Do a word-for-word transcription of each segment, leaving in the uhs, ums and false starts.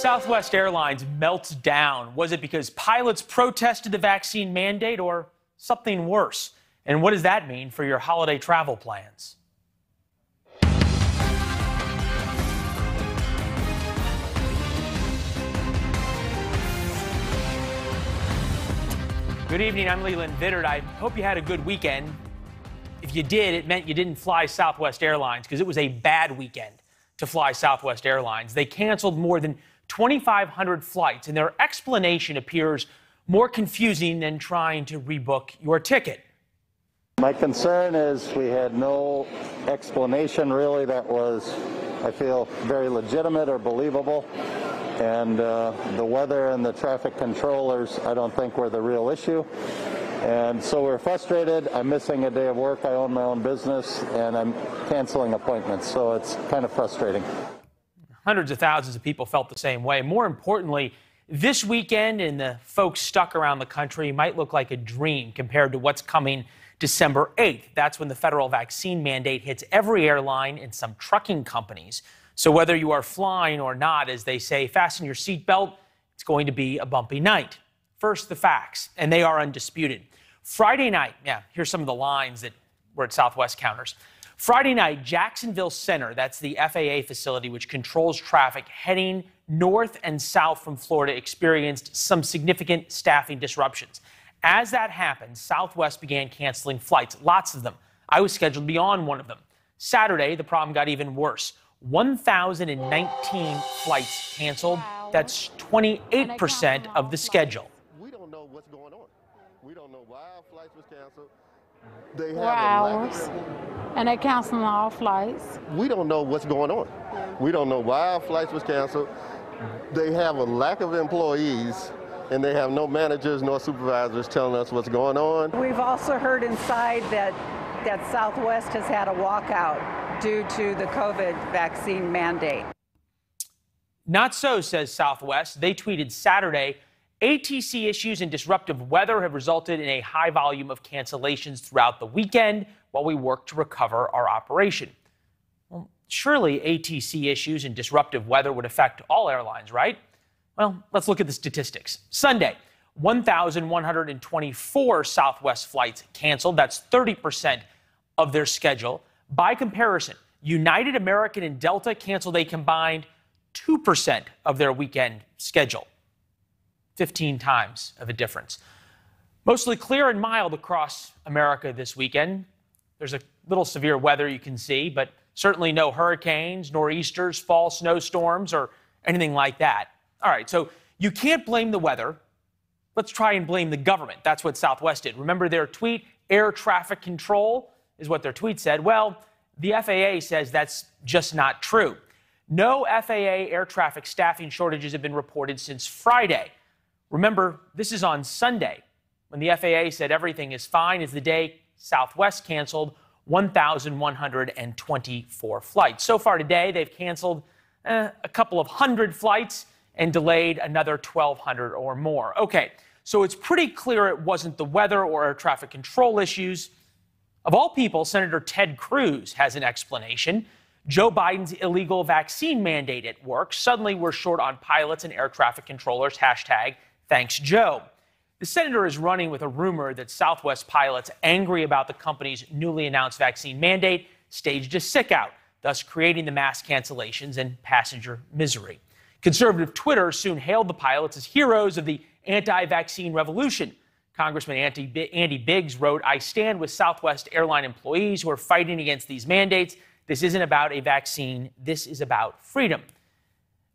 Southwest Airlines melts down. Was it because pilots protested the vaccine mandate or something worse? And what does that mean for your holiday travel plans? Good evening, I'm Leland Vittert. I hope you had a good weekend. If you did, it meant you didn't fly Southwest Airlines because it was a bad weekend to fly Southwest Airlines. They canceled more than twenty-five hundred flights, and their explanation appears more confusing than trying to rebook your ticket. My concern is we had no explanation really that was, I feel, very legitimate or believable. And uh, the weather and the traffic controllers, I don't think were the real issue. And so we're frustrated. I'm missing a day of work. I own my own business, and I'm canceling appointments. So it's kind of frustrating. Hundreds of thousands of people felt the same way. More importantly, this weekend and the folks stuck around the country might look like a dream compared to what's coming December eighth. That's when the federal vaccine mandate hits every airline and some trucking companies. So whether you are flying or not, as they say, fasten your seatbelt. It's going to be a bumpy night. First, the facts, and they are undisputed. Friday night, yeah, here's some of the lines that were at Southwest counters. Friday night, Jacksonville Center, that's the F A A facility which controls traffic heading north and south from Florida, experienced some significant staffing disruptions. As that happened, Southwest began canceling flights, lots of them. I was scheduled to be on one of them. Saturday, the problem got even worse. one thousand nineteen flights canceled. That's twenty-eight percent of the schedule. We don't know what's going on. We don't know why our flights were canceled. They have hours, and they're canceling all flights. We don't know what's going on. We don't know why our flights was canceled. They have a lack of employees, and they have no managers nor supervisors telling us what's going on. We've also heard inside that, that Southwest has had a walkout due to the COVID vaccine mandate. Not so, says Southwest. They tweeted Saturday, A T C issues and disruptive weather have resulted in a high volume of cancellations throughout the weekend while we work to recover our operation. Well, surely A T C issues and disruptive weather would affect all airlines, right? Well, let's look at the statistics. Sunday, one thousand one hundred twenty-four Southwest flights canceled. That's thirty percent of their schedule. By comparison, United, American, and Delta canceled a combined two percent of their weekend schedule. fifteen times of a difference. Mostly clear and mild across America this weekend. There's a little severe weather you can see, but certainly no hurricanes, nor'easters, fall snowstorms, or anything like that. All right, so you can't blame the weather. Let's try and blame the government. That's what Southwest did. Remember their tweet, air traffic control is what their tweet said. Well, the F A A says that's just not true. No F A A air traffic staffing shortages have been reported since Friday. Remember, this is on Sunday, when the F A A said everything is fine, is the day Southwest canceled one thousand one hundred twenty-four flights. So far today, they've canceled eh, a couple of hundred flights and delayed another twelve hundred or more. Okay, so it's pretty clear it wasn't the weather or air traffic control issues. Of all people, Senator Ted Cruz has an explanation. Joe Biden's illegal vaccine mandate at work. Suddenly, we're short on pilots and air traffic controllers. Hashtag thanks, Joe. The senator is running with a rumor that Southwest pilots, angry about the company's newly announced vaccine mandate, staged a sick out, thus creating the mass cancellations and passenger misery. Conservative Twitter soon hailed the pilots as heroes of the anti-vaccine revolution. Congressman Andy Biggs wrote, "I stand with Southwest airline employees who are fighting against these mandates. This isn't about a vaccine. This is about freedom."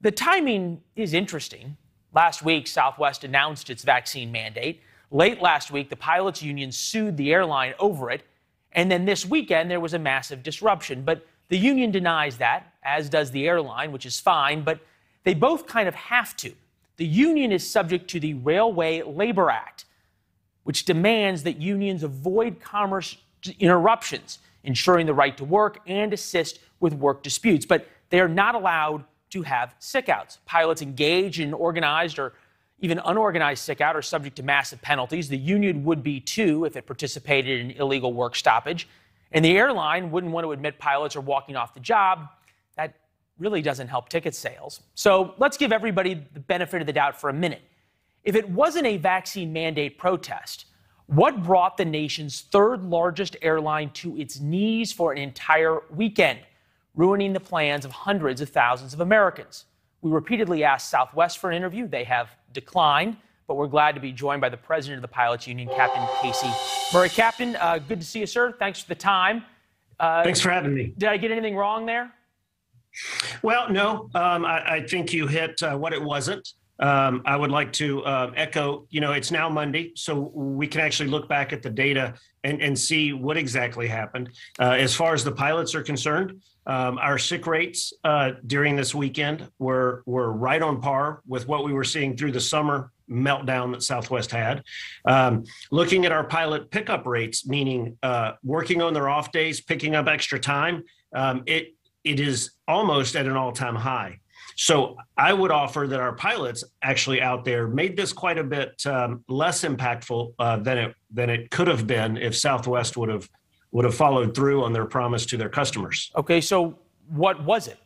The timing is interesting. Last week, Southwest announced its vaccine mandate. Late last week, the pilots' union sued the airline over it. And then this weekend, there was a massive disruption. But the union denies that, as does the airline, which is fine. But they both kind of have to. The union is subject to the Railway Labor Act, which demands that unions avoid commerce interruptions, ensuring the right to work, and assist with work disputes. But they are not allowed to have sickouts. Pilots engaged in organized or even unorganized sickout are subject to massive penalties. The union would be, too, if it participated in illegal work stoppage. And the airline wouldn't want to admit pilots are walking off the job. That really doesn't help ticket sales. So let's give everybody the benefit of the doubt for a minute. If it wasn't a vaccine mandate protest, what brought the nation's third largest airline to its knees for an entire weekend, ruining the plans of hundreds of thousands of Americans? We repeatedly asked Southwest for an interview. They have declined, but we're glad to be joined by the president of the Pilots Union, Captain Casey Murray. Captain, uh, good to see you, sir. Thanks for the time. Uh, Thanks for having me. Did I get anything wrong there? Well, no. Um, I, I think you hit uh, what it wasn't. Um, I would like to uh, echo, you know, it's now Monday, so we can actually look back at the data and, and see what exactly happened. Uh, as far as the pilots are concerned, um, our sick rates uh, during this weekend were, were right on par with what we were seeing through the summer meltdown that Southwest had. Um, looking at our pilot pickup rates, meaning uh, working on their off days, picking up extra time, um, it it is almost at an all-time high. So I would offer that our pilots actually out there made this quite a bit um, less impactful uh, than it than it could have been if Southwest would have would have followed through on their promise to their customers. Okay, so what was it?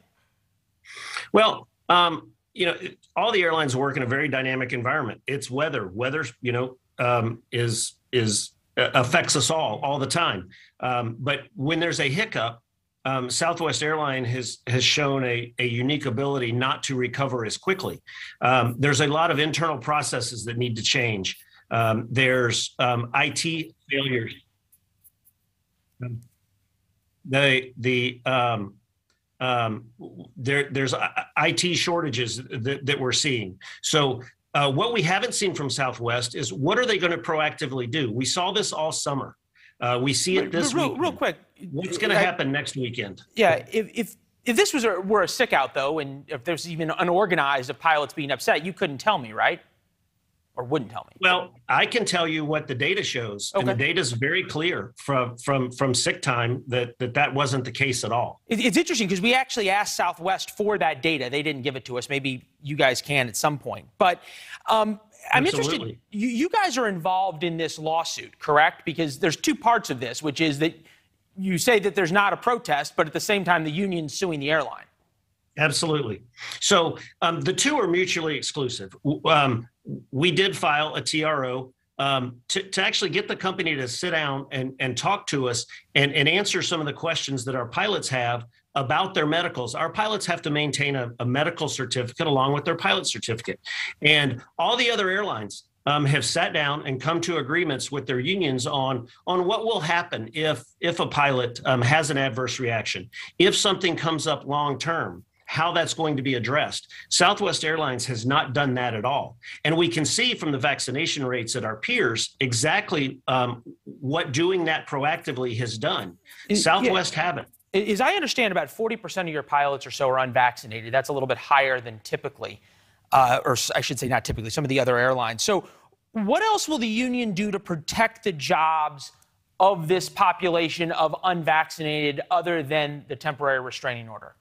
Well, um, you know, all the airlines work in a very dynamic environment. It's weather. Weather, you know, um, is is uh, affects us all all the time. Um, but when there's a hiccup, Um, Southwest Airline has has shown a, a unique ability not to recover as quickly. Um, there's a lot of internal processes that need to change. Um, there's um, I T failures. The the um, um, there there's I T shortages that, that we're seeing. So uh, what we haven't seen from Southwest is what are they going to proactively do? We saw this all summer. Uh, we see it this real, weekend. Real quick. What's going to happen next weekend? Yeah, if if, if this was a, were a sick out, though, and if there's even unorganized of pilots being upset, you couldn't tell me, right? Or wouldn't tell me. Well, I can tell you what the data shows. Okay. And the data is very clear from, from, from sick time that, that that wasn't the case at all. It, it's interesting because we actually asked Southwest for that data. They didn't give it to us. Maybe you guys can at some point. But um, I'm Absolutely. interested. You, you guys are involved in this lawsuit, correct? Because there's two parts of this, which is that you say that there's not a protest, but at the same time, the union's suing the airline. Absolutely. So um, the two are mutually exclusive. Um, we did file a T R O um, to, to actually get the company to sit down and, and talk to us and, and answer some of the questions that our pilots have about their medicals. Our pilots have to maintain a, a medical certificate along with their pilot certificate. And all the other airlines Um, have sat down and come to agreements with their unions on on what will happen if if a pilot um, has an adverse reaction, if something comes up long term, how that's going to be addressed. Southwest Airlines has not done that at all. And we can see from the vaccination rates at our peers exactly um, what doing that proactively has done. Is, Southwest yeah, haven't. As I understand, about forty percent of your pilots or so are unvaccinated. That's a little bit higher than typically. Uh, or I should say not typically, some of the other airlines. So what else will the union do to protect the jobs of this population of unvaccinated other than the temporary restraining order?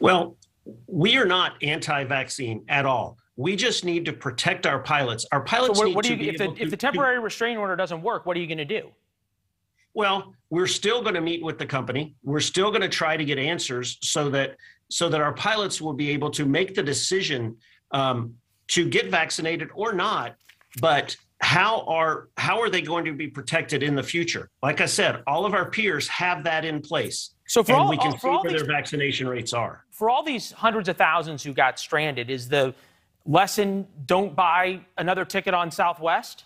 Well, we are not anti-vaccine at all. We just need to protect our pilots. Our pilots so what, need what do you, to be if able the, to, if the temporary restraining order doesn't work, what are you going to do? Well, we're still going to meet with the company. We're still going to try to get answers so that so that our pilots will be able to make the decision um, to get vaccinated or not, but how are how are they going to be protected in the future? Like I said, all of our peers have that in place. So for and all, we can all, see where these, their vaccination rates are. For all these hundreds of thousands who got stranded, is the lesson don't buy another ticket on Southwest?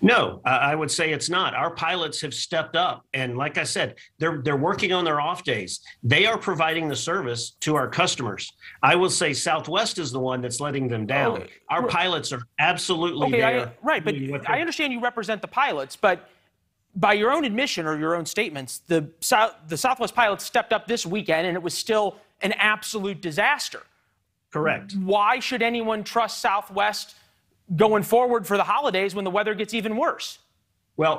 No, uh, I would say it's not. Our pilots have stepped up. And like I said, they're they're working on their off days. They are providing the service to our customers. I will say Southwest is the one that's letting them down. Okay. Our pilots are absolutely okay, there. I, right. But I understand you represent the pilots. But by your own admission or your own statements, the South, the Southwest pilots stepped up this weekend and it was still an absolute disaster. Correct. Why should anyone trust Southwest going forward for the holidays when the weather gets even worse? Well,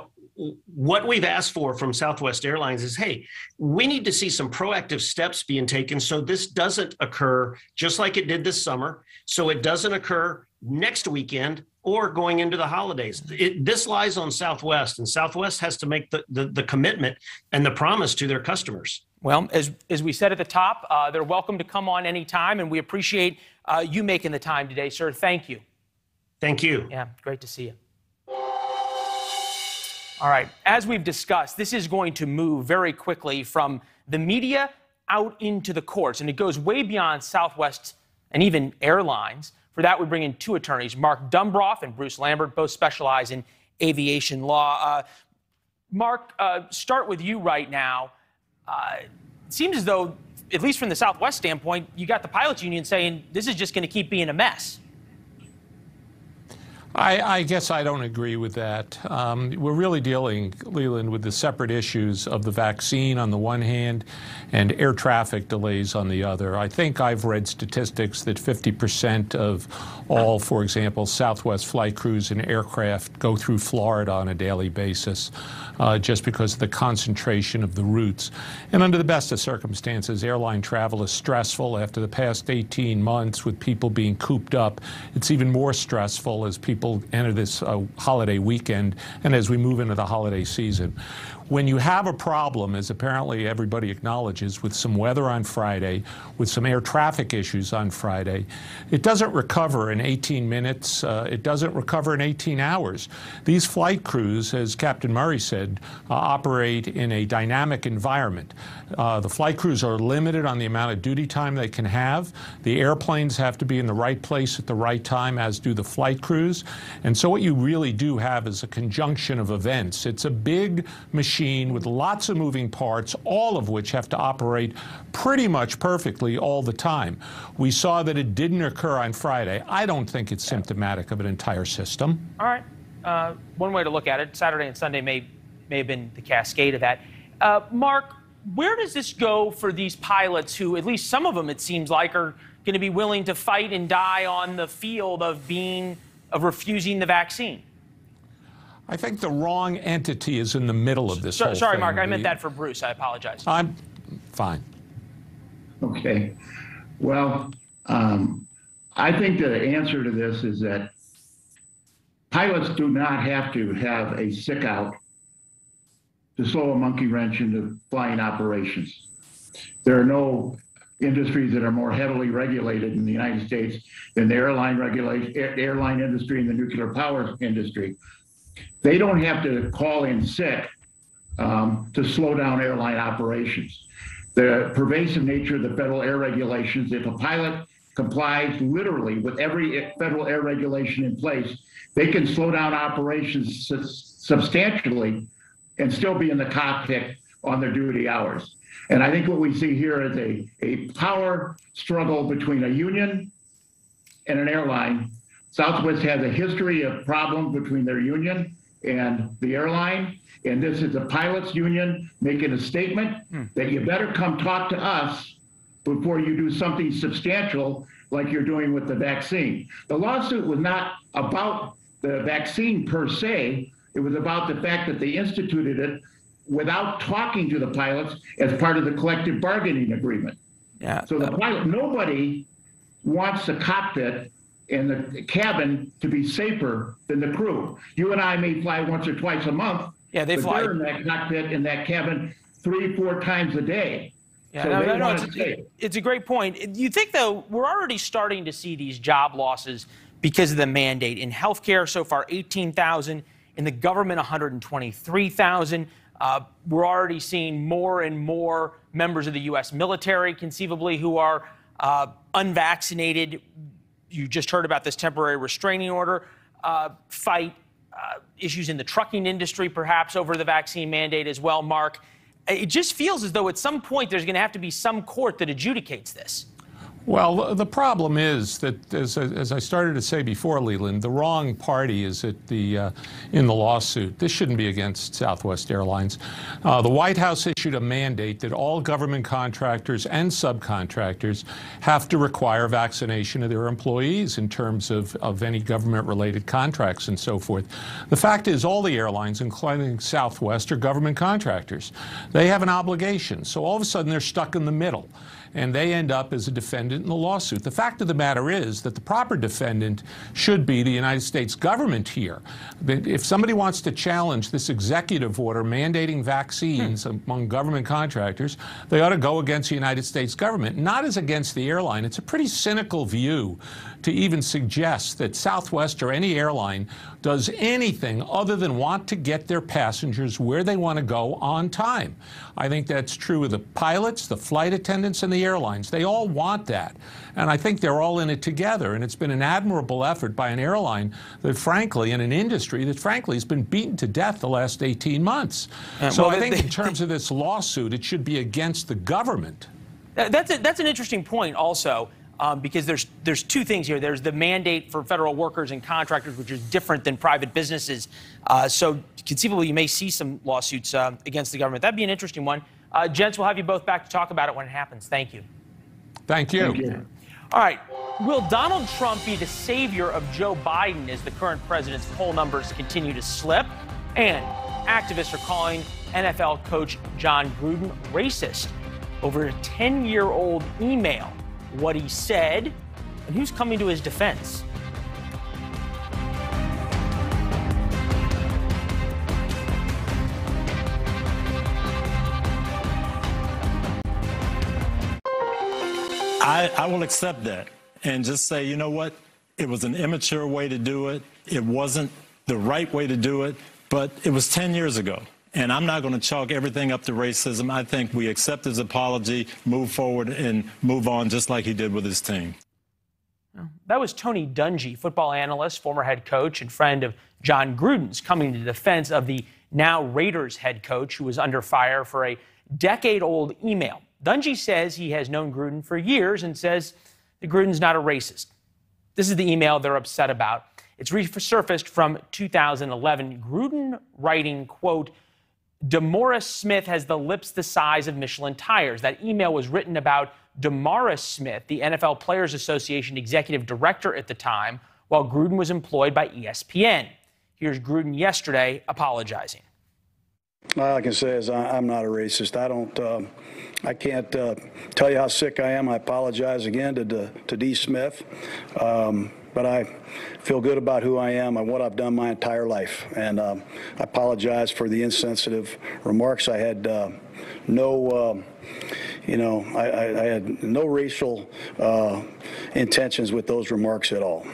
what we've asked for from Southwest Airlines is, hey, we need to see some proactive steps being taken so this doesn't occur just like it did this summer, so it doesn't occur next weekend or going into the holidays. It, this lies on Southwest, and Southwest has to make the, the, the commitment and the promise to their customers. Well, as, as we said at the top, uh, they're welcome to come on any time, and we appreciate uh, you making the time today, sir. Thank you. Thank you. Yeah, great to see you. All right, as we've discussed, this is going to move very quickly from the media out into the courts, and it goes way beyond Southwest and even airlines. For that, we bring in two attorneys, Mark Dumbroff and Bruce Lambert, both specialize in aviation law. Uh, Mark, uh, start with you right now. Uh, it seems as though, at least from the Southwest standpoint, you got the pilots union saying this is just going to keep being a mess. I, I guess I don't agree with that. Um, we're really dealing, Leland, with the separate issues of the vaccine on the one hand and air traffic delays on the other. I think I've read statistics that fifty percent of all, for example, Southwest flight crews and aircraft go through Florida on a daily basis uh, just because of the concentration of the routes. And under the best of circumstances, airline travel is stressful. After the past eighteen months with people being cooped up, it's even more stressful as people People enter this uh, holiday weekend and as we move into the holiday season. When you have a problem, as apparently everybody acknowledges, with some weather on Friday, with some air traffic issues on Friday, it doesn't recover in eighteen minutes. Uh, it doesn't recover in eighteen hours. These flight crews, as Captain Murray said, uh, operate in a dynamic environment. Uh, the flight crews are limited on the amount of duty time they can have. The airplanes have to be in the right place at the right time, as do the flight crews. And so what you really do have is a conjunction of events. It's a big machine with lots of moving parts, all of which have to operate pretty much perfectly all the time. We saw that it didn't occur on Friday. I don't think it's symptomatic of an entire system. All right. Uh, one way to look at it, Saturday and Sunday may, may have been the cascade of that. Uh, Mark, where does this go for these pilots who, at least some of them, it seems like, are going to be willing to fight and die on the field of being, of refusing the vaccine? I think the wrong entity is in the middle of this so, whole Sorry, thing. Mark, I meant that for Bruce. I apologize. I'm fine. Okay. Well, um, I think the answer to this is that pilots do not have to have a sick out to throw a monkey wrench into flying operations. There are no industries that are more heavily regulated in the United States than the airline regulation, airline industry and the nuclear power industry. They don't have to call in sick um, to slow down airline operations. The pervasive nature of the federal air regulations, if a pilot complies literally with every federal air regulation in place, they can slow down operations su- substantially and still be in the cockpit on their duty hours. And I think what we see here is a, a power struggle between a union and an airline. Southwest has a history of problems between their union and the airline, and this is the pilots union making a statement mm. that you better come talk to us before you do something substantial like you're doing with the vaccine. The lawsuit was not about the vaccine per se. It was about the fact that they instituted it without talking to the pilots as part of the collective bargaining agreement. Yeah. So the pilot, nobody wants the cockpit and the cabin to be safer than the crew. You and I may fly once or twice a month. Yeah, they but fly. They're in that cockpit, in that cabin, three, four times a day. Yeah, so no, no, no, it's, a, it's a great point. You think, though, we're already starting to see these job losses because of the mandate. In healthcare, so far, eighteen thousand. In the government, one hundred twenty-three thousand. Uh, we're already seeing more and more members of the U S military, conceivably, who are uh, unvaccinated. You just heard about this temporary restraining order uh, fight, uh, issues in the trucking industry, perhaps, over the vaccine mandate as well, Mark. It just feels as though at some point there's going to have to be some court that adjudicates this. Well, the problem is that, as, as I started to say before, Leland, the wrong party is at the uh, in the lawsuit. This shouldn't be against Southwest Airlines. Uh, the White House issued a mandate that all government contractors and subcontractors have to require vaccination of their employees in terms of, of any government-related contracts and so forth. The fact is all the airlines, including Southwest, are government contractors. They have an obligation. So all of a sudden, they're stuck in the middle. and they end up as a defendant in the lawsuit. The fact of the matter is that the proper defendant should be the United States government here. If somebody wants to challenge this executive order mandating vaccines hmm. among government contractors, they ought to go against the United States government, not as against the airline. It's a pretty cynical view to even suggest that Southwest or any airline does anything other than want to get their passengers where they want to go on time. I think that's true of the pilots, the flight attendants, and the airlines. They all want that. And I think they're all in it together. And it's been an admirable effort by an airline that, frankly, in an industry that, frankly, has been beaten to death the last eighteen months. Uh, so well, I think they, in terms of this lawsuit, it should be against the government. That's, a, that's an interesting point also. Um, because there's there's two things here. There's the mandate for federal workers and contractors, which is different than private businesses. Uh, so conceivably, you may see some lawsuits uh, against the government. That'd be an interesting one. Uh, gents, we'll have you both back to talk about it when it happens. Thank you. Thank you. Thank you. All right. Will Donald Trump be the savior of Joe Biden as the current president's poll numbers continue to slip? And activists are calling N F L coach Jon Gruden racist over a ten-year-old email. What he said, and who's coming to his defense. I, I will accept that and just say, you know what? It was an immature way to do it. It wasn't the right way to do it, but it was ten years ago. And I'm not going to chalk everything up to racism. I think we accept his apology, move forward, and move on just like he did with his team. That was Tony Dungy, football analyst, former head coach, and friend of Jon Gruden's, coming to the defense of the now Raiders head coach who was under fire for a decade-old email. Dungy says he has known Gruden for years and says that Gruden's not a racist. This is the email they're upset about. It's resurfaced from two thousand eleven. Gruden writing, quote, DeMaurice Smith has the lips the size of Michelin tires. That email was written about DeMaurice Smith, the N F L Players Association executive director at the time, while Gruden was employed by E S P N. Here's Gruden yesterday apologizing. All I can say is I'm not a racist. I don't, uh, I can't uh, tell you how sick I am. I apologize again to D, to D. Smith. Um, But I feel good about who I am and what I've done my entire life. And um, I apologize for the insensitive remarks. I had uh, no, uh, you know, I, I, I had no racial uh, intentions with those remarks at all.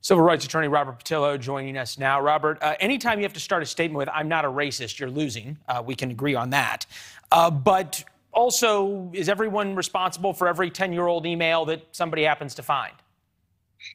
Civil rights attorney Robert Patillo joining us now. Robert, uh, anytime you have to start a statement with, I'm not a racist, you're losing. Uh, we can agree on that. Uh, but also, is everyone responsible for every ten-year-old email that somebody happens to find?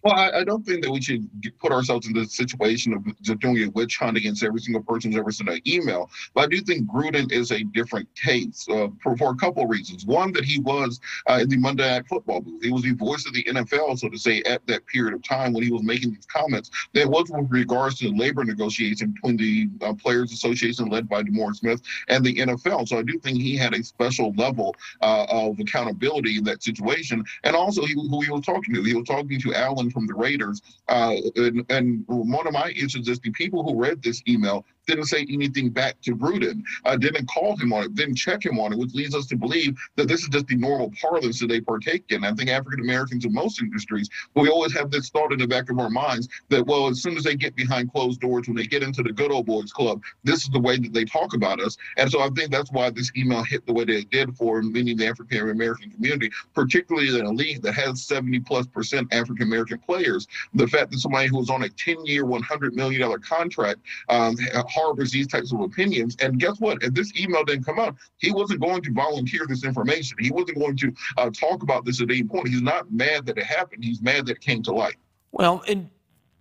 Well, I, I don't think that we should get, put ourselves in the situation of doing a witch hunt against every single person who's ever sent an email. But I do think Gruden is a different case uh, for, for a couple of reasons. One, that he was uh, in the Monday Night Football booth. He was the voice of the N F L, so to say, at that period of time when he was making these comments. That was with regards to the labor negotiation between the uh, Players Association led by DeMaurice Smith and the N F L. So I do think he had a special level uh, of accountability in that situation. And also he, who he was talking to. He was talking to Alan from the Raiders, uh, and, and one of my issues is the people who read this email didn't say anything back to Gruden, uh, didn't call him on it, didn't check him on it, which leads us to believe that this is just the normal parlance that they partake in. I think African-Americans in most industries, we always have this thought in the back of our minds that, well, as soon as they get behind closed doors, when they get into the good old boys club, this is the way that they talk about us. And so I think that's why this email hit the way that it did for many of the African-American community, particularly in a league that has seventy plus percent African-American players. The fact that somebody who was on a ten-year, one hundred million dollar contract um, harbors these types of opinions. And guess what? If this email didn't come out, he wasn't going to volunteer this information. He wasn't going to uh, talk about this at any point. He's not mad that it happened. He's mad that it came to light. Well, and,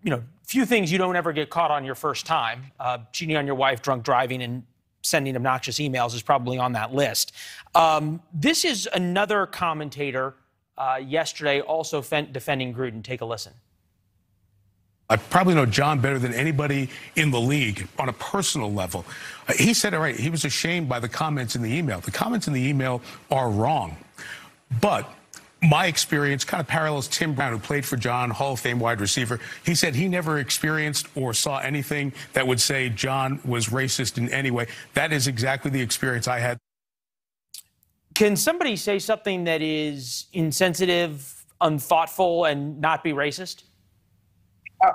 you know, few things you don't ever get caught on your first time. Uh, cheating on your wife, drunk driving, and sending obnoxious emails is probably on that list. Um, this is another commentator uh, yesterday also defending Gruden. Take a listen. I probably know John better than anybody in the league on a personal level. He said it right. He was ashamed by the comments in the email. The comments in the email are wrong. But my experience kind of parallels Tim Brown, who played for John, Hall of Fame wide receiver. He said he never experienced or saw anything that would say John was racist in any way. That is exactly the experience I had. Can somebody say something that is insensitive, unthoughtful, and not be racist?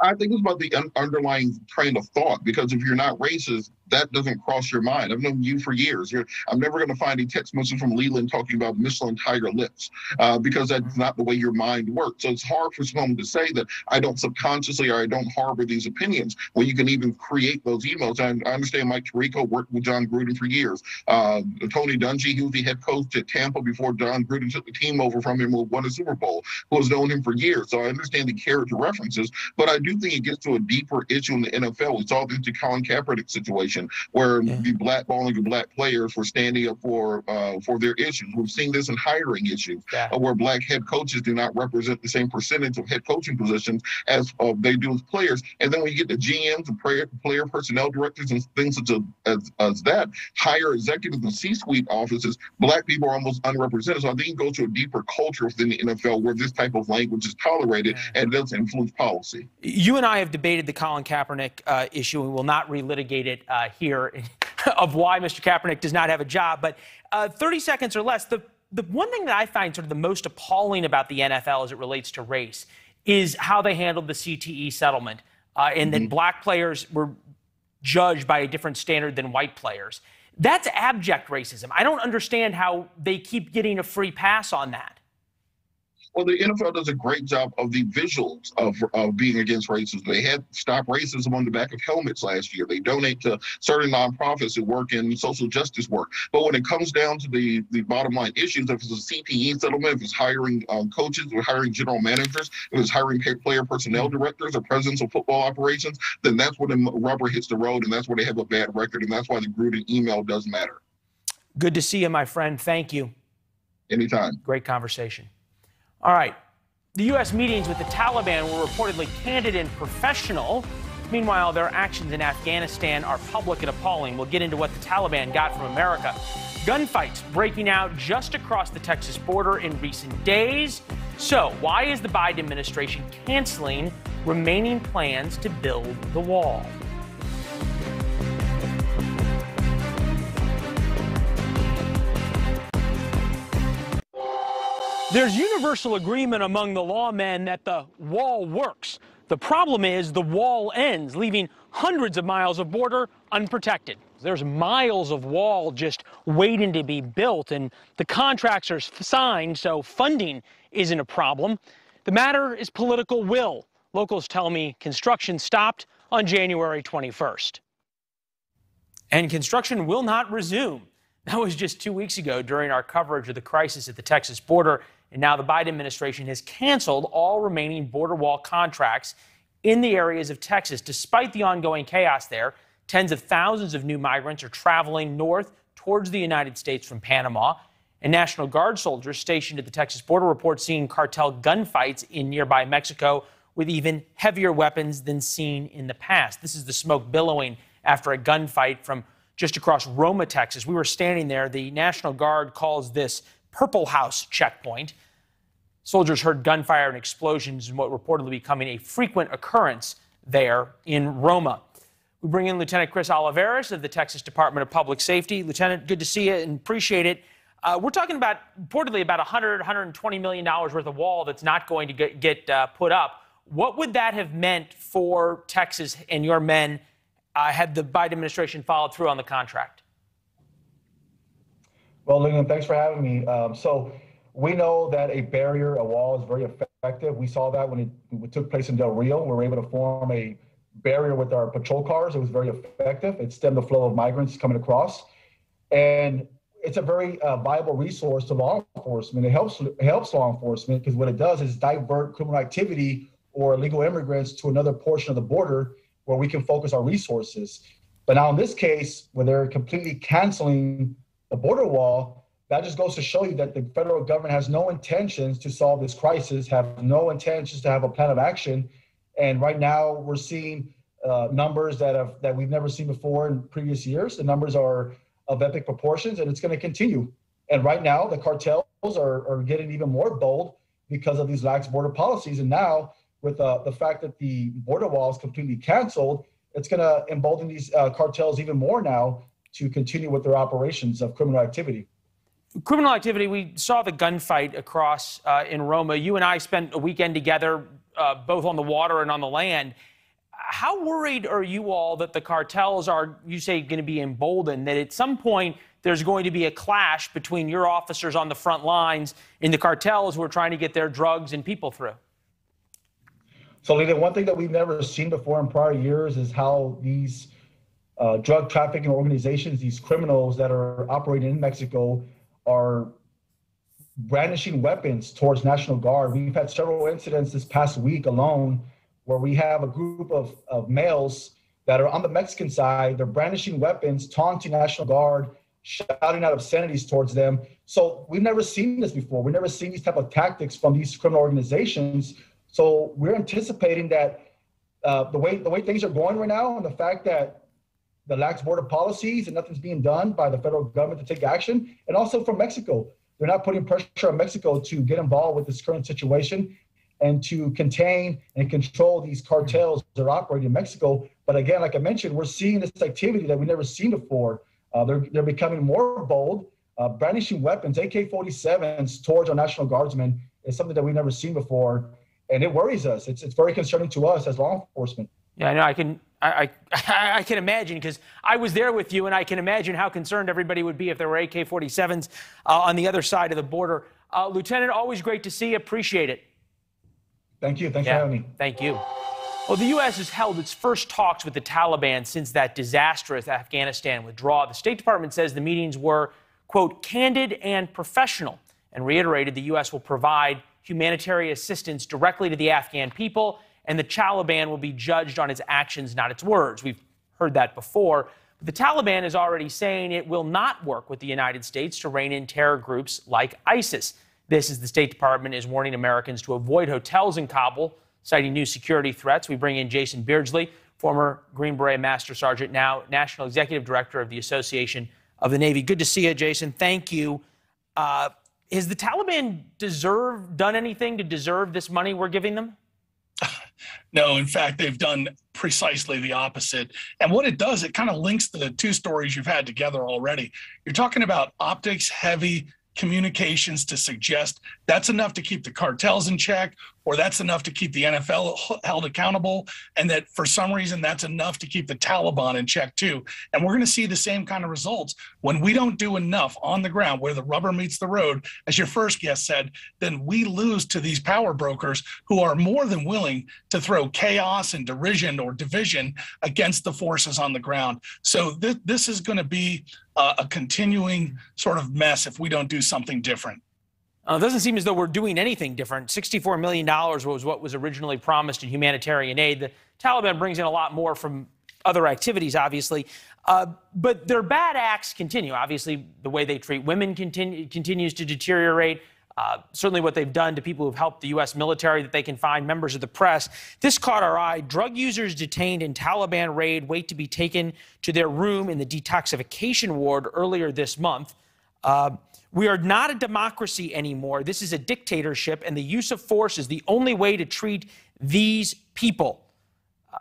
I think it's about the un- underlying train of thought, because if you're not racist, that doesn't cross your mind. I've known you for years. You're, I'm never going to find a text message from Leland talking about Michelin tiger lips uh, because that's not the way your mind works. So it's hard for someone to say that I don't subconsciously or I don't harbor these opinions when you can even create those emails. And I, I understand Mike Tirico worked with Jon Gruden for years. Uh, Tony Dungy, he was the head coach at Tampa before Jon Gruden took the team over from him and won a Super Bowl, who has known him for years. So I understand the character references, but I do think it gets to a deeper issue in the N F L. We saw this to Colin Kaepernick situation, where yeah. the blackballing of black players for standing up for uh, for their issues. We've seen this in hiring issues, yeah. uh, where black head coaches do not represent the same percentage of head coaching positions as uh, they do as players. And then when you get the G Ms and player, player personnel directors and things such as, as that, higher executives and C-suite offices, black people are almost unrepresented. So I think it goes to a deeper culture within the N F L where this type of language is tolerated yeah. and does influence policy. You and I have debated the Colin Kaepernick uh, issue, and we will not relitigate it uh, here of why Mister Kaepernick does not have a job, but uh, thirty seconds or less. The, the one thing that I find sort of the most appalling about the N F L as it relates to race is how they handled the C T E settlement, uh, and mm-hmm. that black players were judged by a different standard than white players. That's abject racism. I don't understand how they keep getting a free pass on that. Well, the N F L does a great job of the visuals of, of being against racism. They had Stop Racism on the back of helmets last year. They donate to certain nonprofits that work in social justice work. But when it comes down to the, the bottom line issues, if it's a C T E settlement, if it's hiring um, coaches, if it's hiring general managers, if it's hiring player personnel directors or presidents of football operations, then that's when the rubber hits the road, and that's where they have a bad record, and that's why the Gruden email does matter. Good to see you, my friend. Thank you. Anytime. Great conversation. All right, the U S meetings with the Taliban were reportedly candid and professional. Meanwhile, their actions in Afghanistan are public and appalling. We'll get into what the Taliban got from America. Gunfights breaking out just across the Texas border in recent days. So why is the Biden administration canceling remaining plans to build the wall? There's universal agreement among the lawmen that the wall works. The problem is the wall ends, leaving hundreds of miles of border unprotected. There's miles of wall just waiting to be built, and the contracts are signed, so funding isn't a problem. The matter is political will. Locals tell me construction stopped on January twenty-first. And construction will not resume. That was just two weeks ago during our coverage of the crisis at the Texas border. And now the Biden administration has canceled all remaining border wall contracts in the areas of Texas. Despite the ongoing chaos there, tens of thousands of new migrants are traveling north towards the United States from Panama. And National Guard soldiers stationed at the Texas border report seeing cartel gunfights in nearby Mexico with even heavier weapons than seen in the past. This is the smoke billowing after a gunfight from just across Roma, Texas. We were standing there. The National Guard calls this Purple House checkpoint. Soldiers heard gunfire and explosions in what reportedly becoming a frequent occurrence there in Roma. We bring in Lieutenant Chris Olivarez of the Texas Department of Public Safety. Lieutenant, good to see you and appreciate it. Uh, we're talking about, reportedly, about one hundred, one hundred twenty million dollars worth of wall that's not going to get, get uh, put up. What would that have meant for Texas and your men uh, had the Biden administration followed through on the contract? Well, Leland, thanks for having me. Um, so we know that a barrier, a wall is very effective. We saw that when it, it took place in Del Rio. We were able to form a barrier with our patrol cars. It was very effective. It stemmed the flow of migrants coming across. And it's a very uh, viable resource to law enforcement. It helps, it helps law enforcement because what it does is divert criminal activity or illegal immigrants to another portion of the border where we can focus our resources. But now in this case, where they're completely canceling the border wall, that just goes to show you that the federal government has no intentions to solve this crisis, have no intentions to have a plan of action. And right now we're seeing uh, numbers that have that we've never seen before in previous years. The numbers are of epic proportions, and it's going to continue. And right now the cartels are, are getting even more bold because of these lax border policies. And now with uh, the fact that the border wall is completely canceled, it's going to embolden these uh, cartels even more now to continue with their operations of criminal activity. criminal activity, we saw the gunfight across uh, in Roma. You and I spent a weekend together, uh, both on the water and on the land. How worried are you all that the cartels are, you say, going to be emboldened, that at some point there's going to be a clash between your officers on the front lines and the cartels who are trying to get their drugs and people through? So, Leland, one thing that we've never seen before in prior years is how these uh, drug trafficking organizations, these criminals that are operating in Mexico, are brandishing weapons towards National Guard. We've had several incidents this past week alone where we have a group of, of males that are on the Mexican side. They're brandishing weapons, taunting National Guard, shouting out obscenities towards them. So we've never seen this before. We've never seen these type of tactics from these criminal organizations. So we're anticipating that uh, the way the way things are going right now, and the fact that the lax border policies and nothing's being done by the federal government to take action, and also from Mexico. They're not putting pressure on Mexico to get involved with this current situation and to contain and control these cartels that are operating in Mexico. But again, like I mentioned, we're seeing this activity that we've never seen before. Uh, they're, they're becoming more bold, uh, brandishing weapons, A K forty-sevens towards our National Guardsmen is something that we've never seen before. And it worries us. It's, it's very concerning to us as law enforcement. Yeah, I know. I can, I, I, I can imagine, because I was there with you, and I can imagine how concerned everybody would be if there were A K forty-sevens uh, on the other side of the border. Uh, Lieutenant, always great to see you. Appreciate it. Thank you. Thanks yeah, for having me. Thank you. Well, the U S has held its first talks with the Taliban since that disastrous Afghanistan withdrawal. The State Department says the meetings were, quote, candid and professional, and reiterated the U S will provide humanitarian assistance directly to the Afghan people, and the Taliban will be judged on its actions, not its words. We've heard that before. But the Taliban is already saying it will not work with the United States to rein in terror groups like ISIS. This, as the State Department is warning Americans to avoid hotels in Kabul, citing new security threats. We bring in Jason Beardsley, former Green Beret Master Sergeant, now National Executive Director of the Association of the Navy. Good to see you, Jason. Thank you. Uh, has the Taliban deserve, done anything to deserve this money we're giving them? No, in fact, they've done precisely the opposite. And what it does, it kind of links the two stories you've had together already. You're talking about optics-heavy communications to suggest that's enough to keep the cartels in check, or that's enough to keep the N F L held accountable, and that for some reason that's enough to keep the Taliban in check too. And we're going to see the same kind of results when we don't do enough on the ground where the rubber meets the road, as your first guest said, then we lose to these power brokers who are more than willing to throw chaos and derision or division against the forces on the ground. So th- this is going to be uh, a continuing sort of mess if we don't do something different. Uh, it doesn't seem as though we're doing anything different. sixty-four million dollars was what was originally promised in humanitarian aid. The Taliban brings in a lot more from other activities, obviously. Uh, but their bad acts continue. Obviously, the way they treat women continue, continues to deteriorate. Uh, certainly what they've done to people who've helped the U S military that they can find, members of the press. This caught our eye. Drug users detained in Taliban raid wait to be taken to their room in the detoxification ward earlier this month. Uh, We are not a democracy anymore. This is a dictatorship, and the use of force is the only way to treat these people. Uh,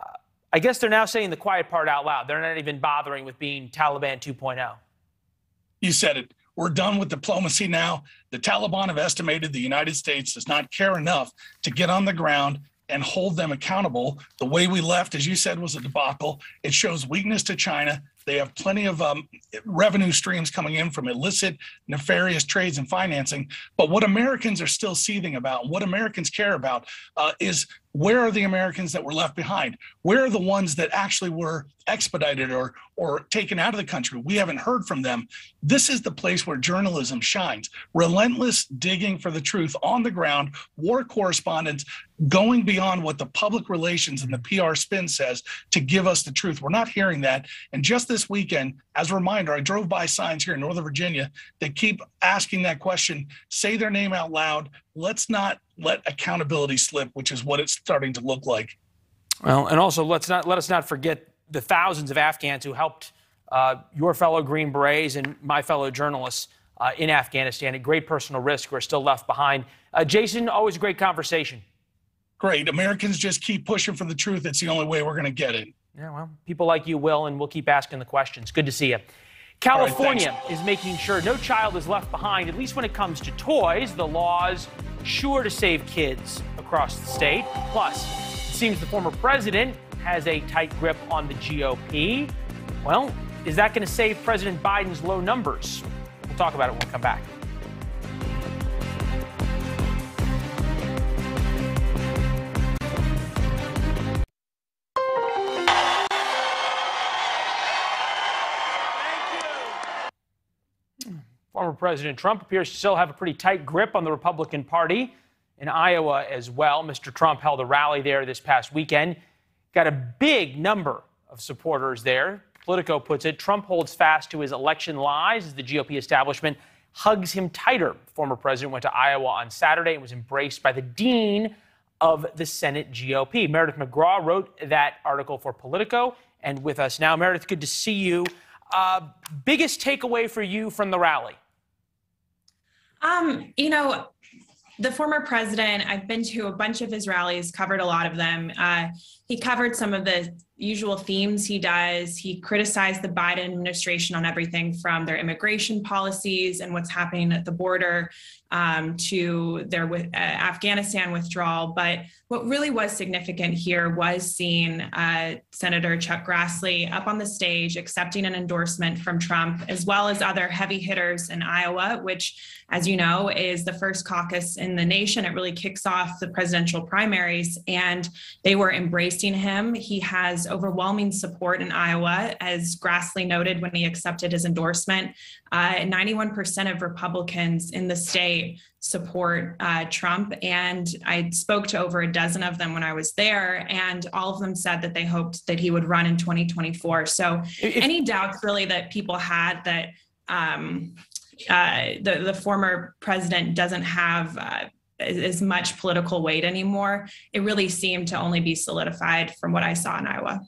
I guess they're now saying the quiet part out loud. They're not even bothering with being Taliban two point oh. You said it. We're done with diplomacy now. The Taliban have estimated the United States does not care enough to get on the ground and hold them accountable. The way we left, as you said, was a debacle. It shows weakness to China. They have plenty of um, revenue streams coming in from illicit, nefarious trades and financing. But what Americans are still seething about, what Americans care about, uh, is where are the Americans that were left behind? Where are the ones that actually were expedited or, or taken out of the country? We haven't heard from them. This is the place where journalism shines. Relentless digging for the truth on the ground, war correspondents going beyond what the public relations and the P R spin says to give us the truth. We're not hearing that. And just this weekend, as a reminder, I drove by signs here in Northern Virginia that keep asking that question, say their name out loud. Let's not let accountability slip, which is what it's starting to look like. Well, and also let's not let us not forget the thousands of Afghans who helped uh, your fellow Green Berets and my fellow journalists uh, in Afghanistan at great personal risk who are still left behind. Uh, Jason, always a great conversation. Great. Americans just keep pushing for the truth. It's the only way we're going to get it. Yeah, well, people like you will, and we'll keep asking the questions. Good to see you. California right, is making sure no child is left behind, at least when it comes to toys. The law's sure to save kids across the state. Plus, it seems the former president has a tight grip on the G O P. Well, is that going to save President Biden's low numbers? We'll talk about it when we come back. Former President Trump appears to still have a pretty tight grip on the Republican Party in Iowa as well. Mister Trump held a rally there this past weekend. Got a big number of supporters there. Politico puts it, Trump holds fast to his election lies as the G O P establishment hugs him tighter. The former president went to Iowa on Saturday and was embraced by the dean of the Senate G O P. Meredith McGraw wrote that article for Politico. And with us now, Meredith, good to see you. Uh, biggest takeaway for you from the rally? Um, you know, the former president, I've been to a bunch of his rallies, covered a lot of them. Uh, he covered some of the usual themes he does. He criticized the Biden administration on everything from their immigration policies and what's happening at the border um, to their uh, Afghanistan withdrawal. But what really was significant here was seeing uh, Senator Chuck Grassley up on the stage accepting an endorsement from Trump, as well as other heavy hitters in Iowa, which, as you know, is the first caucus in the nation. It really kicks off the presidential primaries, and they were embracing him. He has overwhelming support in Iowa, as Grassley noted when he accepted his endorsement. Uh, ninety-one percent of Republicans in the state support uh, Trump, and I spoke to over a dozen of them when I was there, and all of them said that they hoped that he would run in twenty twenty-four. So if, any doubts really that people had that um, uh, the, the former president doesn't have uh, as much political weight anymore, it really seemed to only be solidified from what I saw in Iowa.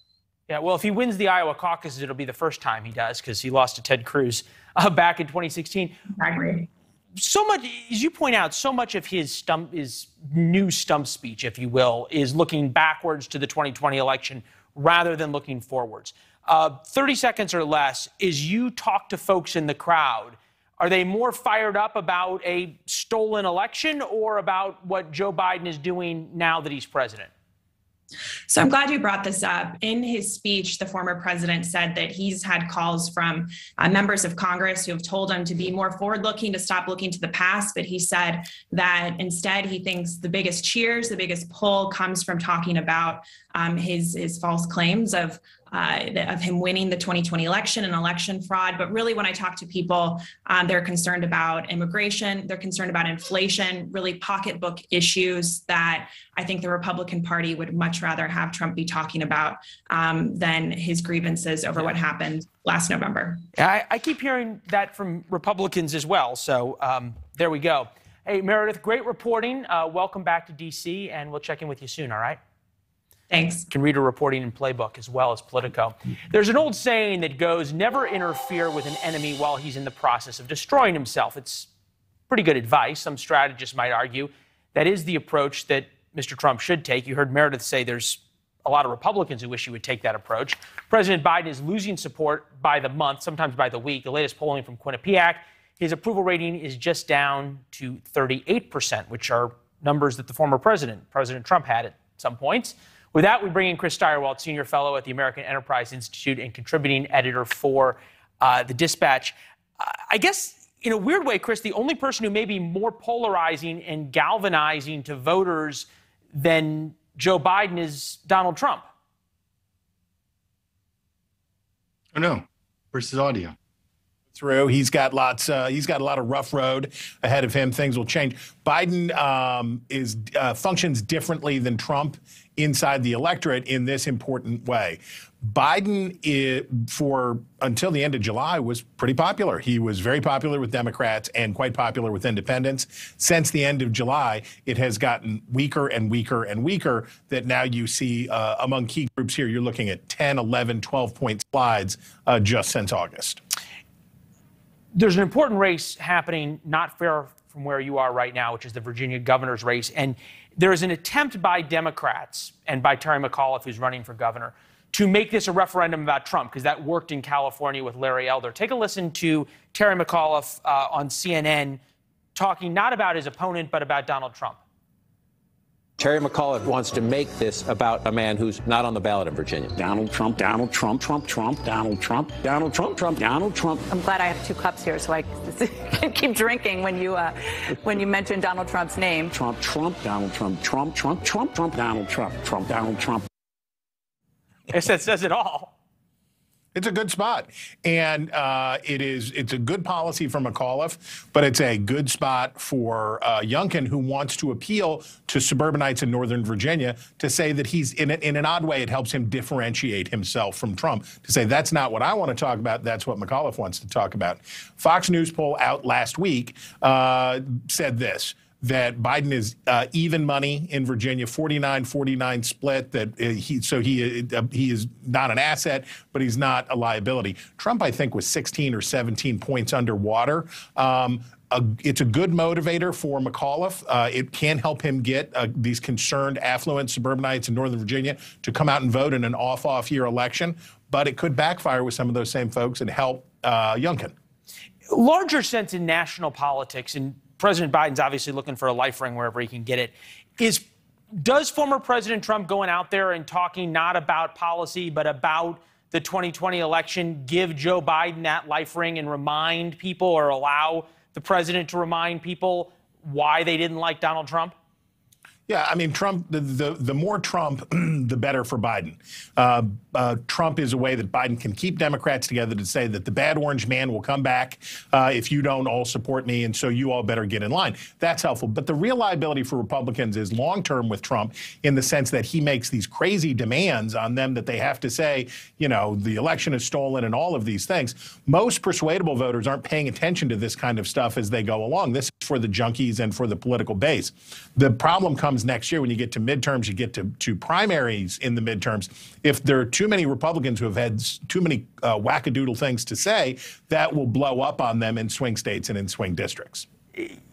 Yeah, well, if he wins the Iowa caucuses, it'll be the first time he does, because he lost to Ted Cruz uh, back in twenty sixteen. Exactly. So much, as you point out, so much of his stump, his new stump speech, if you will, is looking backwards to the twenty twenty election rather than looking forwards. Uh, thirty seconds or less, as you talk to folks in the crowd, are they more fired up about a stolen election or about what Joe Biden is doing now that he's president? So I'm glad you brought this up. In his speech, the former president said that he's had calls from uh, members of Congress who have told him to be more forward-looking, to stop looking to the past. But he said that instead, he thinks the biggest cheers, the biggest pull comes from talking about um, his, his false claims of Uh, of him winning the twenty twenty election and election fraud. But really, when I talk to people, um, they're concerned about immigration, they're concerned about inflation, really pocketbook issues that I think the Republican Party would much rather have Trump be talking about um, than his grievances over what happened last November. I, I keep hearing that from Republicans as well. So um, there we go. Hey, Meredith, great reporting. Uh, welcome back to D C, and we'll check in with you soon, all right? Thanks. Can read her reporting and playbook as well as Politico. There's an old saying that goes, never interfere with an enemy while he's in the process of destroying himself. It's pretty good advice. Some strategists might argue that is the approach that Mister Trump should take. You heard Meredith say there's a lot of Republicans who wish he would take that approach. President Biden is losing support by the month, sometimes by the week. The latest polling from Quinnipiac, his approval rating is just down to thirty-eight percent, which are numbers that the former president, President Trump, had at some points. With that, we bring in Chris Steyerwald, senior fellow at the American Enterprise Institute and contributing editor for uh, The Dispatch. Uh, I guess, in a weird way, Chris, the only person who may be more polarizing and galvanizing to voters than Joe Biden is Donald Trump. Oh, no. Where's his audio? Through. He's got lots. Uh, he's got a lot of rough road ahead of him. Things will change. Biden um, is uh, functions differently than Trump inside the electorate in this important way. Biden, is, for until the end of July, was pretty popular. He was very popular with Democrats and quite popular with independents. Since the end of July, it has gotten weaker and weaker and weaker, that now you see uh, among key groups here, you're looking at ten, eleven, twelve-point slides uh, just since August. There's an important race happening not far from where you are right now, which is the Virginia governor's race. And there is an attempt by Democrats and by Terry McAuliffe, who's running for governor, to make this a referendum about Trump, because that worked in California with Larry Elder. Take a listen to Terry McAuliffe uh, on C N N talking not about his opponent, but about Donald Trump. Terry McAuliffe wants to make this about a man who's not on the ballot in Virginia. Donald Trump, Donald Trump, Trump, Trump, Donald Trump, Donald Trump, Trump, Donald Trump. I'm glad I have two cups here so I can keep drinking when you uh, when you mention Donald Trump's name. Trump, Trump, Donald Trump, Trump, Trump, Trump, Trump, Donald Trump, Trump, Donald Trump. It says it all. It's a good spot, and uh, it is. It's a good policy for McAuliffe, but it's a good spot for uh, Youngkin, who wants to appeal to suburbanites in Northern Virginia to say that he's in it. In an odd way, it helps him differentiate himself from Trump to say that's not what I want to talk about. That's what McAuliffe wants to talk about. Fox News poll out last week uh, said this. That Biden is uh, even money in Virginia, forty-nine forty-nine split. That uh, he, so he uh, he is not an asset, but he's not a liability. Trump, I think, was sixteen or seventeen points underwater. Um, a, it's a good motivator for McAuliffe. Uh, it can help him get uh, these concerned, affluent suburbanites in Northern Virginia to come out and vote in an off-off year election. But it could backfire with some of those same folks and help uh, Youngkin. Larger sense in national politics and. President Biden's obviously looking for a life ring wherever he can get it. Is, does former President Trump going out there and talking not about policy, but about the twenty twenty election, give Joe Biden that life ring and remind people or allow the president to remind people why they didn't like Donald Trump? Yeah, I mean, Trump, the, the, the more Trump, the better for Biden. Uh, uh, Trump is a way that Biden can keep Democrats together to say that the bad orange man will come back uh, if you don't all support me, and so you all better get in line. That's helpful. But the real liability for Republicans is long-term with Trump in the sense that he makes these crazy demands on them that they have to say, you know, the election is stolen and all of these things. Most persuadable voters aren't paying attention to this kind of stuff as they go along. This is for the junkies and for the political base. The problem comes next year when you get to midterms, you get to, to primaries in the midterms. If there are too many Republicans who have had too many uh, wackadoodle things to say, that will blow up on them in swing states and in swing districts.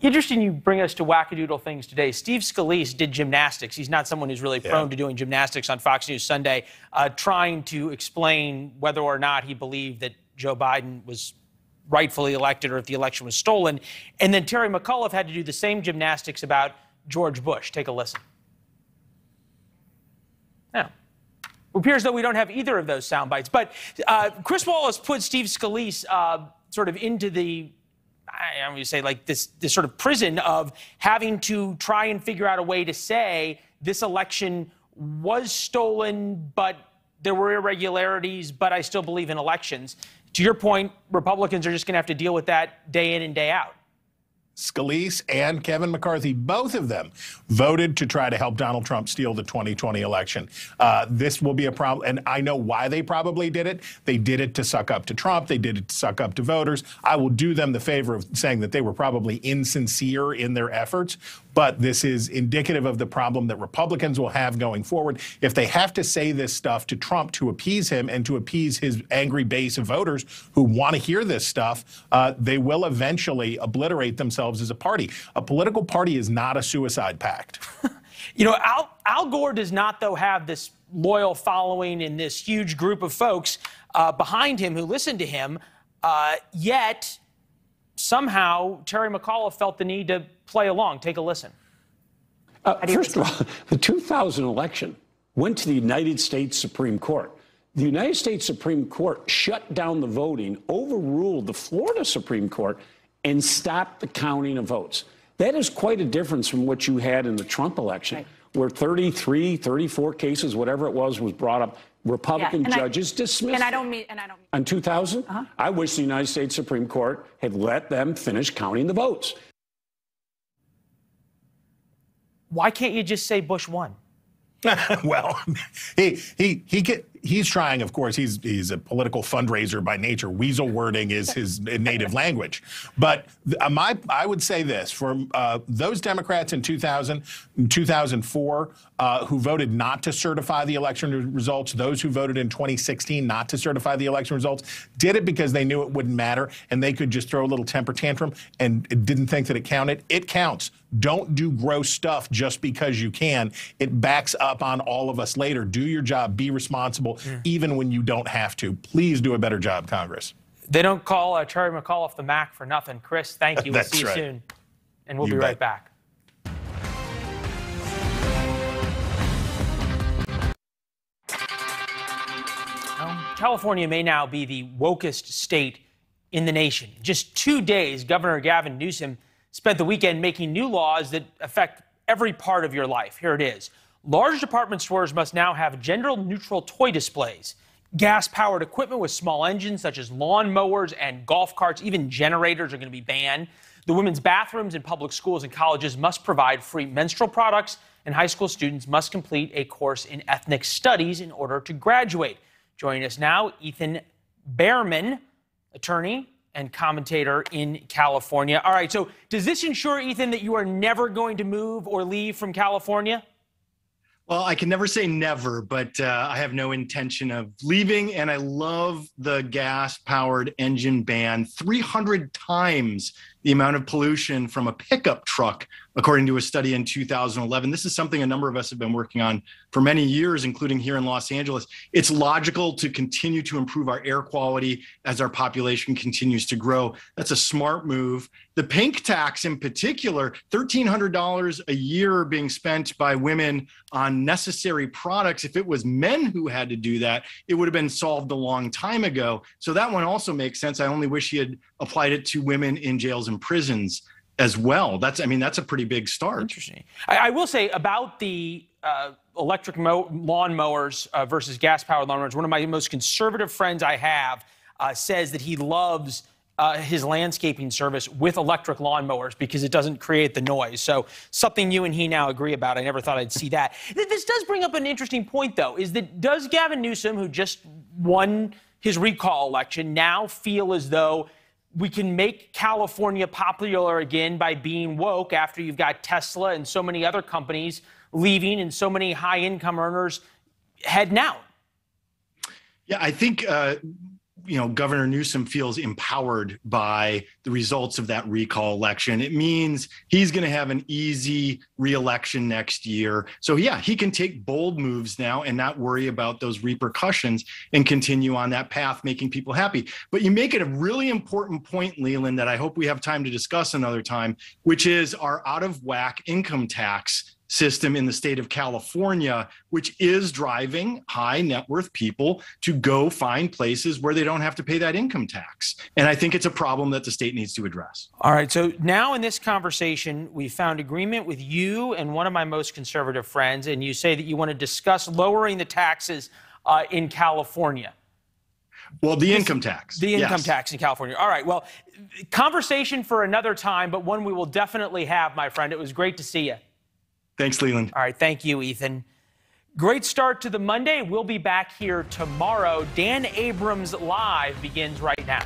Interesting you bring us to wackadoodle things today. Steve Scalise did gymnastics. He's not someone who's really prone yeah. to doing gymnastics on Fox News Sunday, uh, trying to explain whether or not he believed that Joe Biden was rightfully elected or if the election was stolen. And then Terry McAuliffe had to do the same gymnastics about George Bush. Take a listen. Now, it appears though we don't have either of those sound bites, but uh, Chris Wallace put Steve Scalise uh, sort of into the, I don't want to say like this, this sort of prison of having to try and figure out a way to say this election was stolen, but there were irregularities, but I still believe in elections. To your point, Republicans are just going to have to deal with that day in and day out. Scalise and Kevin McCarthy, both of them voted to try to help Donald Trump steal the twenty twenty election. Uh, this will be a problem. And I know why they probably did it. They did it to suck up to Trump. They did it to suck up to voters. I will do them the favor of saying that they were probably insincere in their efforts. But this is indicative of the problem that Republicans will have going forward. If they have to say this stuff to Trump to appease him and to appease his angry base of voters who want to hear this stuff, uh, they will eventually obliterate themselves as a party. A political party is not a suicide pact. You know, Al, Al Gore does not, though, have this loyal following and this huge group of folks uh, behind him who listen to him, uh, yet somehow Terry McAuliffe felt the need to play along. Take a listen. Uh, first of all, the two thousand election went to the United States Supreme Court. The United States Supreme Court shut down the voting, overruled the Florida Supreme Court, and stopped the counting of votes. That is quite a difference from what you had in the Trump election, right, where thirty-three, thirty-four cases, whatever it was, was brought up. Republican yeah, judges I, dismissed and I don't mean, and I don't mean. On two thousand, uh-huh. I wish the United States Supreme Court had let them finish counting the votes. Why can't you just say Bush won? Well, he he he get, he's trying, of course, he's he's a political fundraiser by nature. Weasel wording is his native language. But my I would say this, for uh, those Democrats in two thousand, two thousand four uh, who voted not to certify the election results, those who voted in twenty sixteen not to certify the election results, did it because they knew it wouldn't matter and they could just throw a little temper tantrum and didn't think that it counted. It counts. Don't do gross stuff just because you can. It backs up on all of us later. Do your job. Be responsible. people, yeah. even when you don't have to. Please do a better job, Congress. They don't call uh, Terry McAuliffe the Mac for nothing. Chris, thank you. We'll see you right. soon. And we'll you be bet. right back. California may now be the wokest state in the nation. Just two days, Governor Gavin Newsom spent the weekend making new laws that affect every part of your life. Here it is. Large department stores must now have gender-neutral toy displays. Gas-powered equipment with small engines, such as lawn mowers and golf carts, even generators, are going to be banned. The women's bathrooms in public schools and colleges must provide free menstrual products, and high school students must complete a course in ethnic studies in order to graduate. Joining us now, Ethan Bearman, attorney and commentator in California. All right, so does this ensure, Ethan, that you are never going to move or leave from California? Well, I can never say never, but uh, I have no intention of leaving, and I love the gas-powered engine ban. three hundred times the amount of pollution from a pickup truck, according to a study in two thousand eleven. This is something a number of us have been working on for many years, including here in Los Angeles. It's logical to continue to improve our air quality as our population continues to grow. That's a smart move. The pink tax in particular, thirteen hundred dollars a year being spent by women on necessary products. If it was men who had to do that, it would have been solved a long time ago. So that one also makes sense. I only wish he had applied it to women in jails and prisons as well. That's, I mean, that's a pretty big start. Interesting. I, I will say about the uh, electric mo lawn mowers uh, versus gas-powered lawn mowers, one of my most conservative friends I have uh, says that he loves uh, his landscaping service with electric lawn mowers because it doesn't create the noise. So something you and he now agree about. I never thought I'd see that. This does bring up an interesting point, though, is that does Gavin Newsom, who just won his recall election, now feel as though we can make California popular again by being woke after you've got Tesla and so many other companies leaving and so many high-income earners heading out? Yeah, I think, uh, you know, Governor Newsom feels empowered by the results of that recall election. It means he's going to have an easy re-election next year. So, yeah, he can take bold moves now and not worry about those repercussions and continue on that path, making people happy. But you make it a really important point, Leland, that I hope we have time to discuss another time, which is our out-of-whack income tax system in the state of California, which is driving high net worth people to go find places where they don't have to pay that income tax. And I think it's a problem that the state needs to address. All right. So now in this conversation, we found agreement with you and one of my most conservative friends, and you say that you want to discuss lowering the taxes uh, in California. Well, the income tax. The income yes. tax in California. All right. Well, conversation for another time, but one we will definitely have, my friend. It was great to see you. Thanks, Leland. All right. Thank you, Ethan. Great start to the Monday. We'll be back here tomorrow. Dan Abrams Live begins right now.